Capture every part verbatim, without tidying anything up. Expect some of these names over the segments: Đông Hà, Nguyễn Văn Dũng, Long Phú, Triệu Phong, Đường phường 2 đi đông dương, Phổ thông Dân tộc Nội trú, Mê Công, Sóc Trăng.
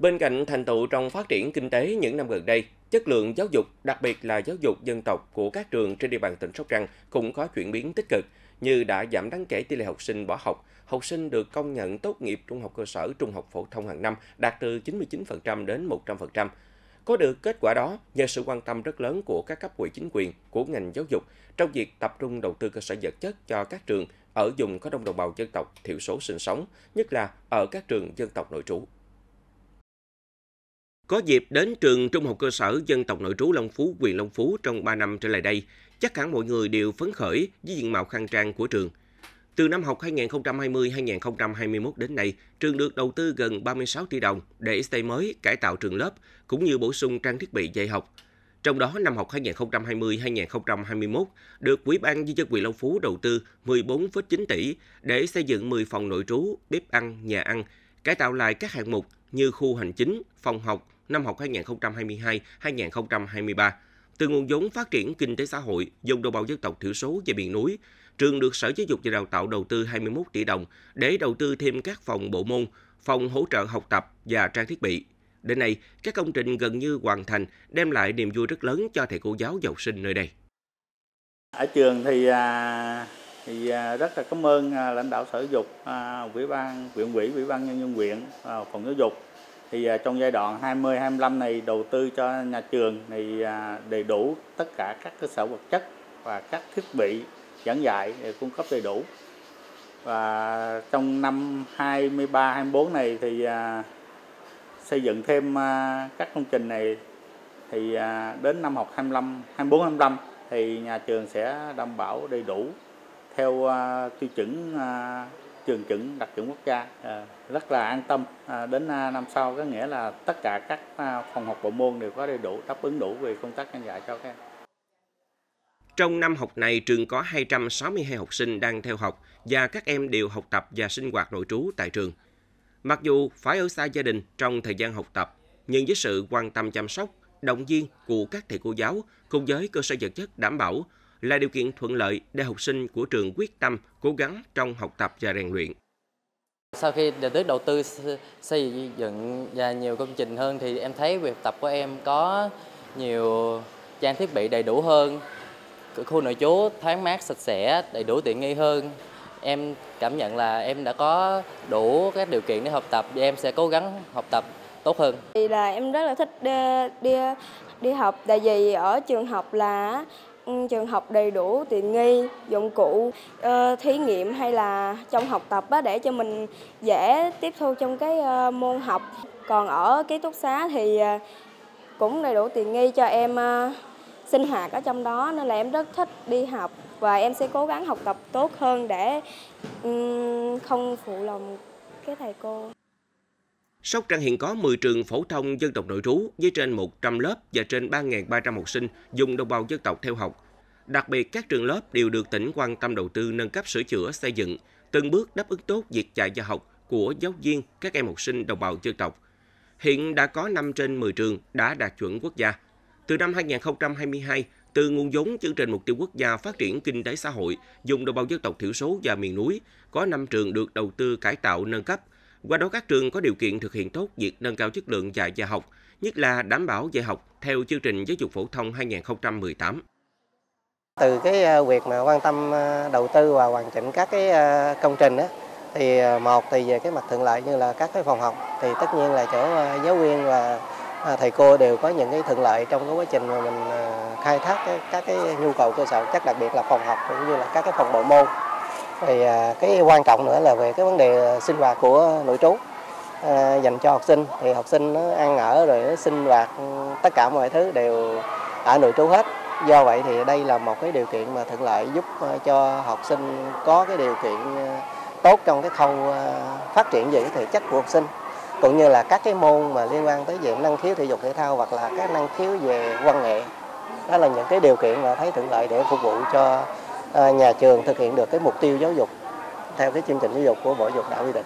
Bên cạnh thành tựu trong phát triển kinh tế những năm gần đây, chất lượng giáo dục, đặc biệt là giáo dục dân tộc của các trường trên địa bàn tỉnh Sóc Trăng cũng có chuyển biến tích cực, như đã giảm đáng kể tỷ lệ học sinh bỏ học, học sinh được công nhận tốt nghiệp trung học cơ sở, trung học phổ thông hàng năm đạt từ chín mươi chín phần trăm đến một trăm phần trăm. Có được kết quả đó nhờ sự quan tâm rất lớn của các cấp ủy chính quyền, của ngành giáo dục trong việc tập trung đầu tư cơ sở vật chất cho các trường ở vùng có đông đồng bào dân tộc thiểu số sinh sống, nhất là ở các trường dân tộc nội trú. Có dịp đến trường Trung học cơ sở dân tộc nội trú Long Phú, huyện Long Phú trong ba năm trở lại đây, chắc hẳn mọi người đều phấn khởi với diện mạo khang trang của trường. Từ năm học hai nghìn không trăm hai mươi hai nghìn không trăm hai mươi mốt đến nay, trường được đầu tư gần ba mươi sáu tỷ đồng để xây mới, cải tạo trường lớp, cũng như bổ sung trang thiết bị dạy học. Trong đó, năm học hai nghìn không trăm hai mươi hai nghìn không trăm hai mươi mốt được Ủy ban Nhân dân huyện Long Phú đầu tư mười bốn phẩy chín tỷ để xây dựng mười phòng nội trú, bếp ăn, nhà ăn, cải tạo lại các hạng mục như khu hành chính, phòng học năm học hai nghìn không trăm hai mươi hai hai nghìn không trăm hai mươi ba. Từ nguồn vốn phát triển kinh tế xã hội, vùng đồng bào dân tộc thiểu số và miền núi, trường được Sở Giáo dục và Đào tạo đầu tư hai mươi mốt tỷ đồng để đầu tư thêm các phòng bộ môn, phòng hỗ trợ học tập và trang thiết bị. Đến nay, các công trình gần như hoàn thành, đem lại niềm vui rất lớn cho thầy cô giáo và học sinh nơi đây. Ở trường thì thì rất là cảm ơn lãnh đạo Sở Giáo dục, Ủy ban huyện ủy, Ủy ban Nhân dân huyện, phòng giáo dục. Thì trong giai đoạn hai mươi hai mươi lăm này đầu tư cho nhà trường thì đầy đủ tất cả các cơ sở vật chất và các thiết bị giảng dạy để cung cấp đầy đủ. Và trong năm hai mươi ba hai mươi bốn này thì xây dựng thêm các công trình này, thì đến năm học hai mươi lăm hai mươi bốn hai mươi lăm thì nhà trường sẽ đảm bảo đầy đủ theo tiêu chuẩn trường chuẩn đặc chuẩn quốc gia, rất là an tâm đến năm sau, có nghĩa là tất cả các phòng học bộ môn đều có đầy đủ, đáp ứng đủ về công tác giảng dạy cho các em. Trong năm học này, trường có hai trăm sáu mươi hai học sinh đang theo học và các em đều học tập và sinh hoạt nội trú tại trường. Mặc dù phải ở xa gia đình trong thời gian học tập, nhưng với sự quan tâm chăm sóc, động viên của các thầy cô giáo cùng với cơ sở vật chất đảm bảo là điều kiện thuận lợi để học sinh của trường quyết tâm cố gắng trong học tập và rèn luyện. Sau khi được đầu tư xây dựng và nhiều công trình hơn thì em thấy việc tập của em có nhiều trang thiết bị đầy đủ hơn, khu nội trú thoáng mát, sạch sẽ, đầy đủ tiện nghi hơn. Em cảm nhận là em đã có đủ các điều kiện để học tập và em sẽ cố gắng học tập tốt hơn. Thì là em rất là thích đi đi, đi học, tại vì ở trường học là trường học đầy đủ tiện nghi, dụng cụ, thí nghiệm hay là trong học tập để cho mình dễ tiếp thu trong cái môn học. Còn ở ký túc xá thì cũng đầy đủ tiện nghi cho em sinh hoạt ở trong đó, nên là em rất thích đi học và em sẽ cố gắng học tập tốt hơn để không phụ lòng cái thầy cô. Sóc Trăng hiện có mười trường phổ thông dân tộc nội trú với trên một trăm lớp và trên ba nghìn ba trăm học sinh dùng đồng bào dân tộc theo học. Đặc biệt, các trường lớp đều được tỉnh quan tâm đầu tư nâng cấp sửa chữa xây dựng, từng bước đáp ứng tốt việc dạy và học của giáo viên các em học sinh đồng bào dân tộc. Hiện đã có năm trên mười trường đã đạt chuẩn quốc gia. Từ năm hai nghìn không trăm hai mươi hai, từ nguồn vốn chương trình Mục tiêu Quốc gia Phát triển Kinh tế Xã hội, vùng đồng bào dân tộc thiểu số và miền núi, có năm trường được đầu tư cải tạo nâng cấp. Qua đó các trường có điều kiện thực hiện tốt việc nâng cao chất lượng dạy và học, nhất là đảm bảo dạy học theo chương trình giáo dục phổ thông hai nghìn không trăm mười tám. Từ cái việc mà quan tâm đầu tư và hoàn chỉnh các cái công trình đó, thì một thì về cái mặt thuận lợi như là các cái phòng học thì tất nhiên là chỗ giáo viên và thầy cô đều có những cái thuận lợi trong cái quá trình mà mình khai thác các cái nhu cầu cơ sở chắc, đặc biệt là phòng học cũng như là các cái phòng bộ môn. Thì cái quan trọng nữa là về cái vấn đề sinh hoạt của nội trú à, dành cho học sinh, thì học sinh nó ăn ở rồi nó sinh hoạt tất cả mọi thứ đều ở nội trú hết. Do vậy thì đây là một cái điều kiện mà thuận lợi giúp cho học sinh có cái điều kiện tốt trong cái khâu phát triển về cái thể chất của học sinh, cũng như là các cái môn mà liên quan tới về năng khiếu thể dục thể thao hoặc là các năng khiếu về văn nghệ. Đó là những cái điều kiện mà thấy thuận lợi để phục vụ cho nhà trường thực hiện được cái mục tiêu giáo dục theo cái chương trình giáo dục của Bộ Giáo dục đã quy định.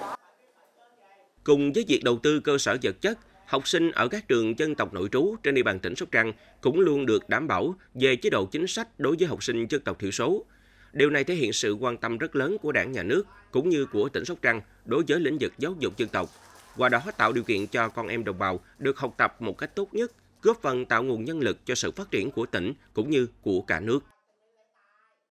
Cùng với việc đầu tư cơ sở vật chất, học sinh ở các trường dân tộc nội trú trên địa bàn tỉnh Sóc Trăng cũng luôn được đảm bảo về chế độ chính sách đối với học sinh dân tộc thiểu số. Điều này thể hiện sự quan tâm rất lớn của Đảng, Nhà nước cũng như của tỉnh Sóc Trăng đối với lĩnh vực giáo dục dân tộc. qua đó tạo điều kiện cho con em đồng bào được học tập một cách tốt nhất, góp phần tạo nguồn nhân lực cho sự phát triển của tỉnh cũng như của cả nước.